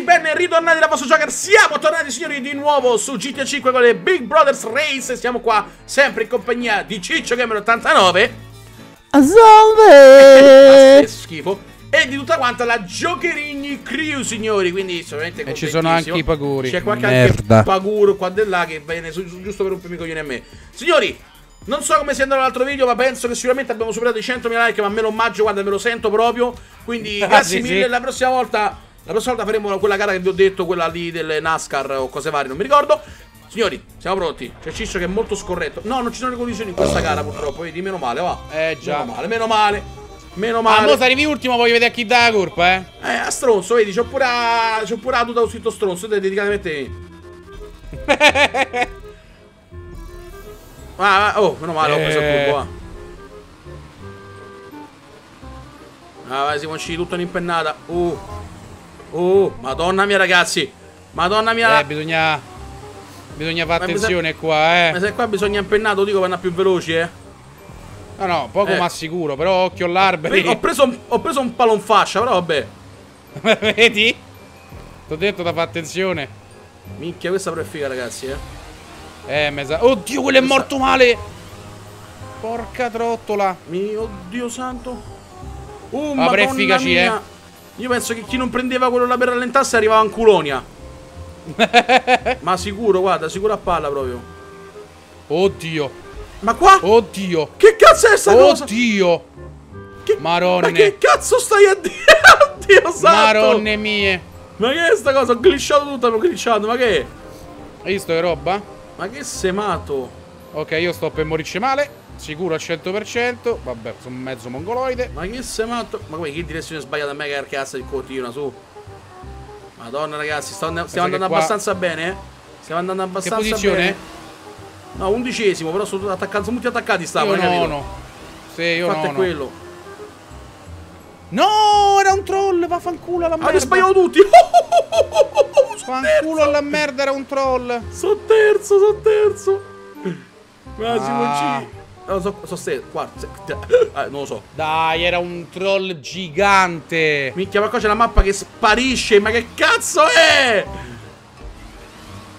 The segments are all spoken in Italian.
ragazzi, ben ritornati dal vostro Joker. Siamo tornati, signori, di nuovo su GTA 5 con le Big Brothers Race. Siamo qua sempre in compagnia di CiccioGamer89. Zombie! Che schifo. E di tutta quanta la Jokerigny Crew, signori. Quindi sicuramente contentissimo. E ci sono anche i paguri. C'è qualche anche paguro qua di là che viene giusto per rompermi i coglioni a me. Signori, non so come sia andato l'altro video, ma penso che sicuramente abbiamo superato i 100.000 like. Ma me lo omaggio, guarda, me lo sento proprio. Quindi grazie mille. La prossima volta faremo quella gara che vi ho detto, quella lì delle NASCAR o cose varie, non mi ricordo. Signori, siamo pronti. C'è Ciccio che è molto scorretto. No, non ci sono le condizioni in questa gara purtroppo. Vedi, meno male, va. Già. Meno male. Ma no, se arrivi ultimo voglio vedere chi dà la colpa, eh. A stronzo, vedi, c'ho pure la tuta, ho scritto stronzo. Te dedicatamente. Ah, oh, meno male, ho preso il turbo, ah, vai, Simonci, tutto in impennata. Madonna mia, ragazzi. Madonna mia. Bisogna fare attenzione qua, eh. Ma se qua bisogna impennato, dico, per andare più veloci, eh. No, poco ma sicuro, però occhio all'albero. Ho preso un palo in fascia, però vabbè. Vedi? T'ho detto da fare attenzione. Minchia, questa però è figa, ragazzi, eh. Oddio, quello è morto male. Porca trottola. Oddio santo. Oh, ma madonna mia. Io penso che chi non prendeva quello là per rallentasse arrivava a Anculonia. Ma sicuro, guarda, sicuro a palla proprio. Oddio. Ma qua? Oddio. Che cazzo è sta cosa? Oddio. Maronne. Ma che cazzo stai a dire? Oddio santo. Maronne mie. Ma che è sta cosa? Ho glitchato tutta, ho glitchato. Ma che è? Hai visto che roba? Ma che semato. Ok, io sto per morirci male. Sicuro al 100%. Vabbè, sono mezzo mongoloide. Ma che semato. Ma come, che direzione sbagliata a me che cazzo di continua su. Madonna, ragazzi, stiamo andando abbastanza bene, eh. Stiamo andando abbastanza bene. Che posizione? No, 11°, però sono tutti attaccati stavano. Io nono. Sì, io nono. Infatti è quello. No, era un troll, vaffanculo alla merda. Ma li sbagliamo tutti. Fanculo alla merda, era un troll. Sono terzo. Guarda, Simonci. No, quarto. Non lo so. Dai, era un troll gigante. Minchia, ma qua c'è la mappa che sparisce. Ma che cazzo è?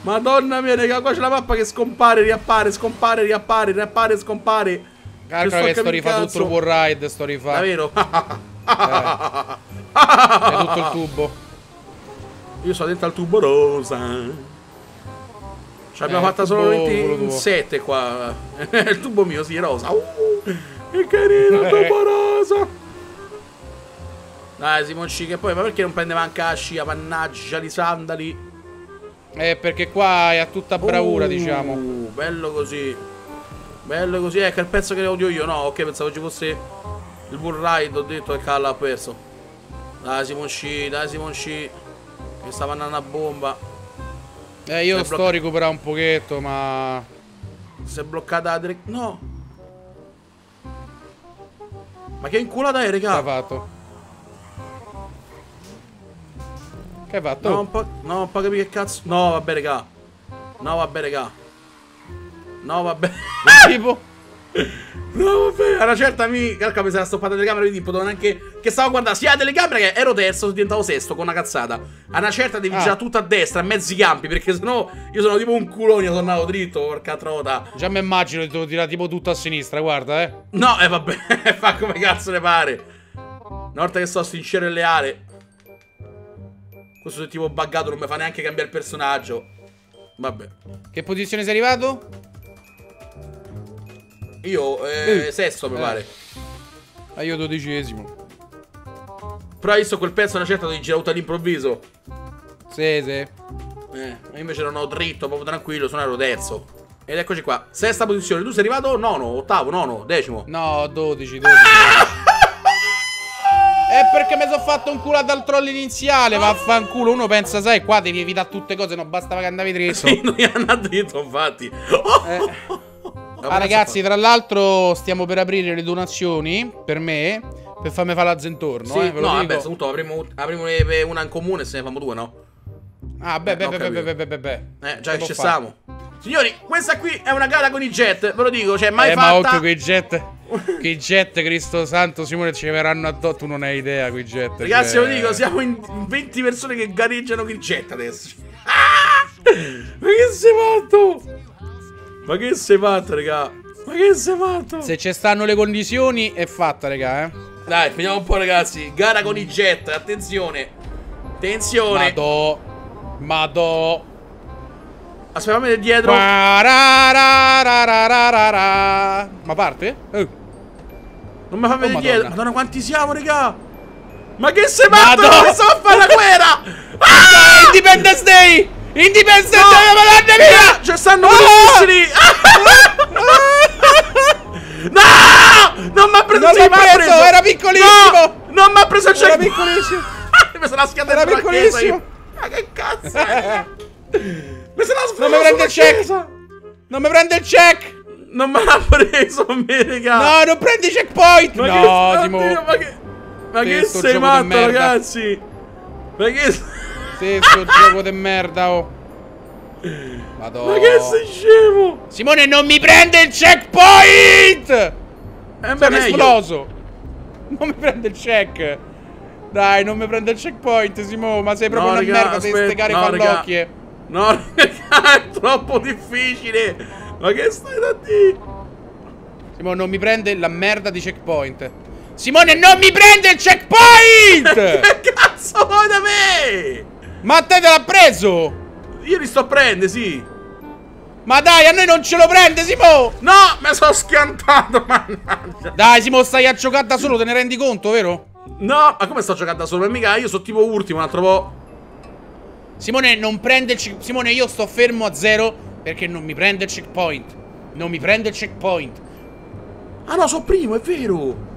Madonna mia, raga, qua c'è la mappa che scompare, riappare, scompare, riappare, riappare, scompare. Calcola che sto rifà tutto il war ride, sto rifà. Davvero? È tutto il tubo. Io sono dentro al tubo rosa. Ci abbiamo fatta solo 27 qua. Il tubo mio, sì, è rosa. Che carino il tubo rosa. Dai, Simonci, che poi, ma perché non prendeva anche la scia, mannaggia, i sandali? Perché qua è a tutta bravura, diciamo. Bello così. Bello così, che il pezzo che odio io, no? Ok, pensavo ci fosse il bull ride, ho detto che Calla ha perso. Dai, Simonci, dai, Simonci. Che stava andando a bomba. Io sto recuperando un pochetto, ma si è bloccata la direzione. No. Ma che inculata è, raga? Che hai fatto? No, un po' capire che cazzo. No, vabbè, raga. Tipo. No, vabbè. Una certa calca mi si era stoppata la telecamera, quindi potevo neanche. Che stavo guardando sia la telecamera che ero terzo, diventavo sesto con una cazzata. A una certa devi girare tutto a destra, a mezzi campi, perché sennò io sono tipo un culone, sono andato dritto, porca trota. Già mi immagino che devo tirare tipo tutto a sinistra, guarda, eh. No, e vabbè, fa come cazzo ne pare. Una volta che sto sincero e leale. Questo se tipo buggato non mi fa neanche cambiare il personaggio. Vabbè. Che posizione sei arrivato? Io sesto mi pare. Ah, io 12°. Però hai visto quel pezzo una certa di girauta all'improvviso. Sì. Io invece ero dritto, proprio tranquillo, sono ero terzo. Ed eccoci qua. Sesta posizione. Tu sei arrivato nono, ottavo, nono, decimo. No, 12. È perché mi sono fatto un culo dal troll iniziale, vaffanculo. Uno pensa, sai, qua devi evitare tutte cose, no, bastava che andavi dritto. Sì, non gli hanno detto, infatti. Ah, ragazzi, tra l'altro stiamo per aprire le donazioni per me, per farmi fare la zentorno. Sì, ve lo dico. Vabbè, soprattutto avremo una in comune e se ne facciamo due, no? Ah, già che ci siamo. Signori, questa qui è una gara con i jet, ve lo dico, cioè mai fatta. Ma occhio con i jet. Che i jet, Cristo santo, Simone, ci verranno addosso. Tu non hai idea quei jet. Ragazzi, ve lo dico, siamo in 20 persone che gareggiano con il jet adesso. Ah! Ma che sei fatto? Ma che sei fatto, raga? Ma che sei fatto? Se ci stanno le condizioni, è fatta, raga, eh. Dai, finiamo un po', ragazzi. Gara con i jet, attenzione. Attenzione. Madò. Aspetta, fammi dietro. Ma parte? Non mi fa vedere dietro. Madonna, quanti siamo, raga? Ma che sei matto? Non so fare la guerra. Ah! Independence Day! Independence Day, madonna mia! Ci stanno missili! No! Non mi ha preso, non mi ha preso! Era piccolissimo! No! Non mi ha preso il checkpoint! Era piccolissimo! Mi sono la schiena dentro la chiesa io. Ma che cazzo è? Non mi prende il check! Non mi prende il check! Non me l'ha preso a me, raga! No, non prendi checkpoint! Ma no, Timo! Ma che sei matto, ragazzi! Ma che... Stesso gioco di merda, oh! Madonna! Ma che sei scemo! Simone, non mi prende il checkpoint! Sono esploso! Non mi prende il check! Dai, non mi prende il checkpoint, Simone! Ma sei proprio una merda, devi stegare pallocchie! No, raga, è troppo difficile! Ma che stai da dire? Simone, non mi prende la merda di checkpoint. Simone, non mi prende il checkpoint! Che cazzo vuoi da me? Ma a te l'ha preso? Io li sto a prendere, sì. Ma dai, a noi non ce lo prende, Simo! No, me sono schiantato, mannaggia. Dai, Simo, stai a giocare da solo, te ne rendi conto, vero? No, ma come sto a giocare da solo? Ma mica io sono tipo ultimo, un altro po'. Simone, non prende il checkpoint. Simone, io sto fermo a zero. Perché non mi prende il checkpoint. Non mi prende il checkpoint. Ah no, so primo, è vero.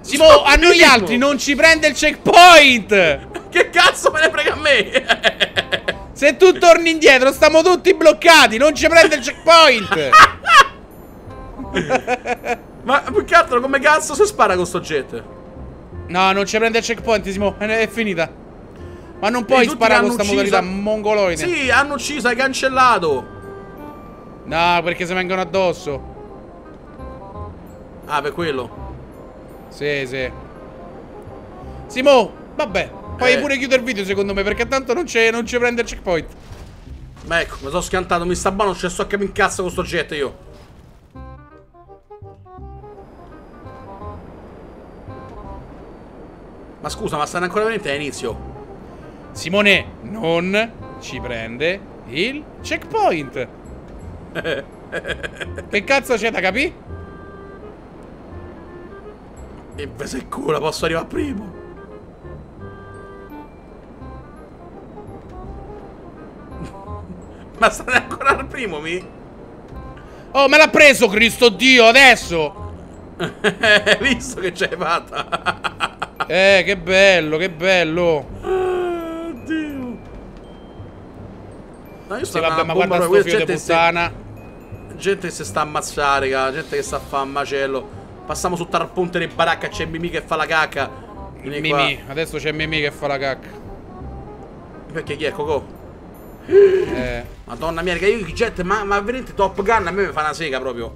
Simo, a noi altri non ci prende il checkpoint. Che cazzo me ne frega a me? Se tu torni indietro stiamo tutti bloccati. Non ci prende il checkpoint. Ma più che altro come cazzo si spara con sto jet? No, non ci prende il checkpoint, Simo. È finita. Ma non puoi sparare con questa modalità mongoloide. Sì, hanno ucciso, hai cancellato. No, perché se vengono addosso. Ah, per quello. Sì, sì. Simo, vabbè, puoi pure chiudere il video secondo me, perché tanto non ci prende il checkpoint. Ma ecco, mi sono schiantato, mi sta buono, c'è so che mi incazzo con sto jet io. Ma scusa, ma stanno ancora veramente all'inizio. Simone non ci prende il checkpoint. Che cazzo c'è da capì? E se culo posso arrivare primo. Ma stai ancora al primo mi? Oh, me l'ha preso, Cristo Dio, adesso. Visto che c'hai fatta. Che bello, che bello. No, io sì, vabbè, ma guarda sto figlio di puttana. Gente che si sta a ammazzare, raga. Gente che sta a fare un macello. Passiamo su tarponte di baracca. C'è Mimì che fa la cacca. Mimì, adesso c'è Mimì che fa la cacca. Perché chi è? Cocò? Madonna mia, raga, io gente, ma veramente Top Gun a me mi fa una sega proprio.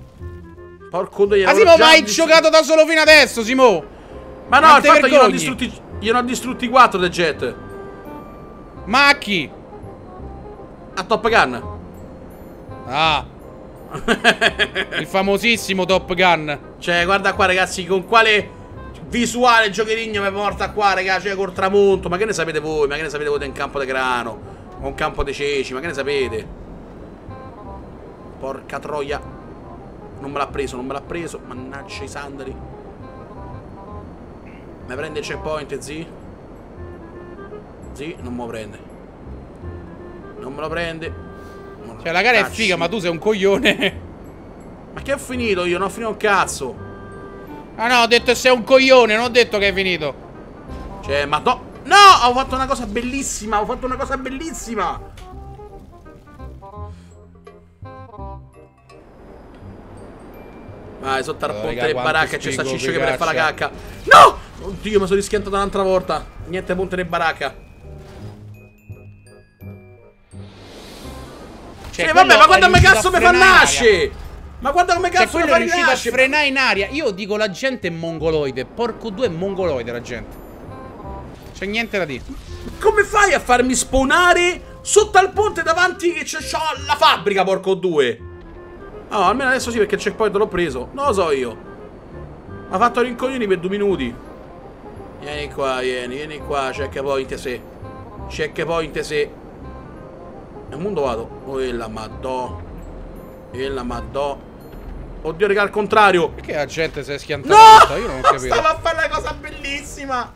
Porco doia. Ma Simo, ma hai giocato da solo fino adesso, Simo. Ma no, il fatto che io ne ho distrutti 4 dei jet. Ma a chi? A Top Gun. Ah. Il famosissimo Top Gun. Cioè guarda qua ragazzi, con quale visuale Jokerigny mi porta qua raga. Cioè col tramonto. Ma che ne sapete voi? Ma che ne sapete voi di un campo di grano? O un campo di ceci? Ma che ne sapete? Porca troia. Non me l'ha preso. Non me l'ha preso. Mannaggia i sandali. Mi prende il checkpoint zi? Zi non me lo prende. Non me lo prende. Cioè la gara è figa, ma tu sei un coglione. Ma che ho finito io? Non ho finito un cazzo. Ah no, ho detto che sei un coglione. Non ho detto che è finito. Cioè ma no. No, ho fatto una cosa bellissima. Ho fatto una cosa bellissima. Vai, sotto al ponte delle baracche. C'è sta Ciccio che per fare la cacca. No! Oddio, mi sono rischiantato un'altra volta. Niente ponte delle baracca. Cioè, vabbè, ma quando mi cazzo mi fa nasce? Ma guarda come cazzo quello è riuscito a frenare in aria. Io dico, la gente è mongoloide. Porco due, è mongoloide la gente. C'è niente da dire. Come fai a farmi spawnare sotto al ponte davanti che c'è la fabbrica, porco due? Ah, almeno adesso sì, perché il checkpoint l'ho preso. Non lo so io. Ha fatto rincoglioni per 2 minuti. Vieni qua, vieni qua. Checkpoint se. Checkpoint se. Nel mondo vado. Oh, la madò. E la madò. Oddio, raga, al contrario. Perché la gente si è schiantata? No! Tutta? Io non ho capito. Stavo a fare una cosa bellissima.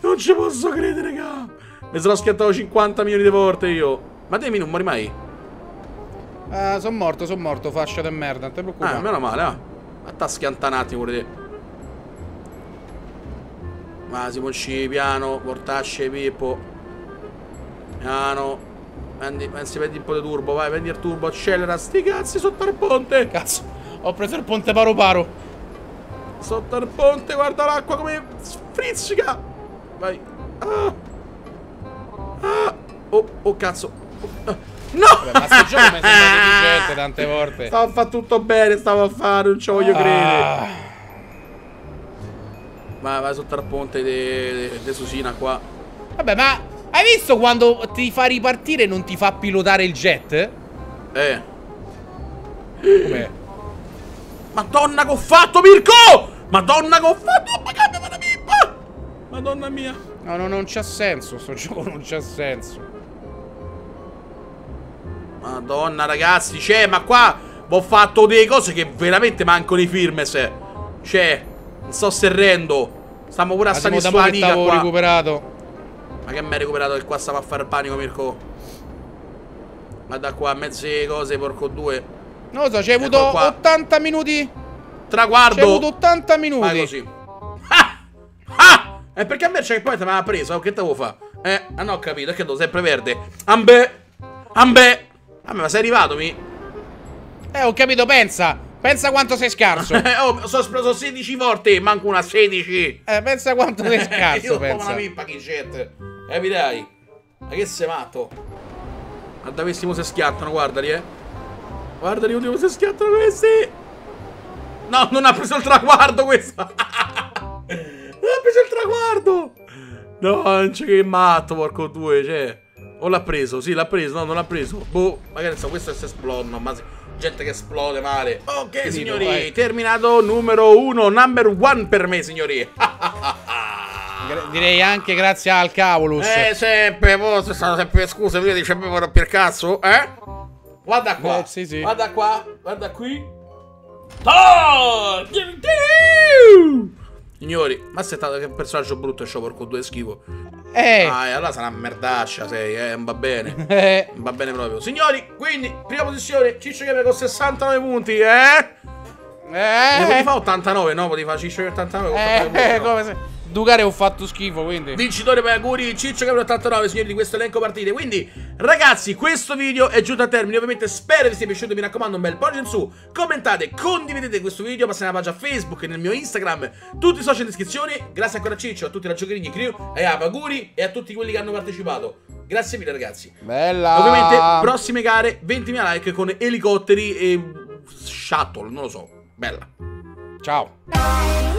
Non ci posso credere, raga. Mi sono schiantato 50 milioni di volte io. Ma te mi non muori mai? Sono morto, fascia di merda. Non ti preoccupare. Meno male, ah. Ma t'ha schiantato un attimo pure te. Ma Simonci, piano. Portasce, Pippo. Piano. Prendi un po' di turbo, vai, prendi il turbo, accelera, sti cazzi sotto al ponte. Cazzo, ho preso il ponte paro paro. Sotto al ponte, guarda l'acqua come sfrizzica. Vai. Ah. Ah. Oh, cazzo. Oh. No! Vabbè, ma sto gioco mi è sembrato difficile tante volte. Stavo a fare tutto bene, stavo a fare, non ci voglio credere. Ma vai sotto al ponte de Susina qua. Vabbè, ma... hai visto quando ti fa ripartire e non ti fa pilotare il jet? Com'è? Madonna che ho fatto, Mirko! Madonna che ho fatto! Madonna mia! No, non c'ha senso, sto gioco non c'ha senso. Madonna ragazzi, c'è, ma qua ho fatto delle cose che veramente mancano i firmes. C'è, non so se rendo. Stiamo pure a salire sulla riga qua. Recuperato. Ma che mi hai recuperato che qua stava a fare il panico, Mirko? Ma da qua, mezze cose, porco due. Non lo so, ci hai avuto 80 minuti. Traguardo. Ci hai avuto 80 minuti. Ma così. Ah! Ah! È perché a me il checkpoint mi ha preso, che te lo fa? Ah no, ho capito, è che devo sempre perdere. Ambè! Ambè! Vabbè, ma sei arrivato, mi? Ho capito, pensa. Pensa quanto sei scarso. Sono esploso 16 volte, manco una 16. Pensa quanto sei scarso, io pensa. Io ho una pippa che c'è. Mi dai. Ma che sei matto? Guarda questi mo se schiattano, guardali, Guardali, ultimo se schiattano questi. No, non ha preso il traguardo questo. Non ha preso il traguardo. No, non c'è che matto, porco due, cioè. O l'ha preso, sì, l'ha preso, no, non l'ha preso. Boh, magari so, questo si esplode, no, ma se... gente che esplode male. Ok, finito, signori, vai. Terminato numero 1, number 1 per me, signori. Direi anche grazie al Cavolus. Sempre, voi sono sempre scuse, io dicevo per cazzo, Guarda qua, sì. Guarda qua, guarda qui. Signori, ma sei stato che personaggio brutto e sciopero con due schifo. Allora sarà una merdaccia, sei, non va bene. Non va bene proprio. Signori, quindi, prima posizione, CiccioGamer con 69 punti, Ne potevi fa 89, no? Potevi fare CiccioGamer 89 con 89 punti, no? Come se... Ducare ho fatto schifo, quindi vincitore per auguri CiccioGamer89, signori, di questo elenco partite. Quindi ragazzi, questo video è giunto a termine. Ovviamente spero vi sia piaciuto, mi raccomando un bel pollice in su, commentate, condividete questo video, passate alla pagina Facebook, nel mio Instagram, tutti i social in descrizione. Grazie ancora a Ciccio, a tutti la Jokerigny Crew, e a auguri e a tutti quelli che hanno partecipato. Grazie mille ragazzi. Bella. Ovviamente prossime gare 20.000 like con elicotteri e shuttle, non lo so. Bella. Ciao.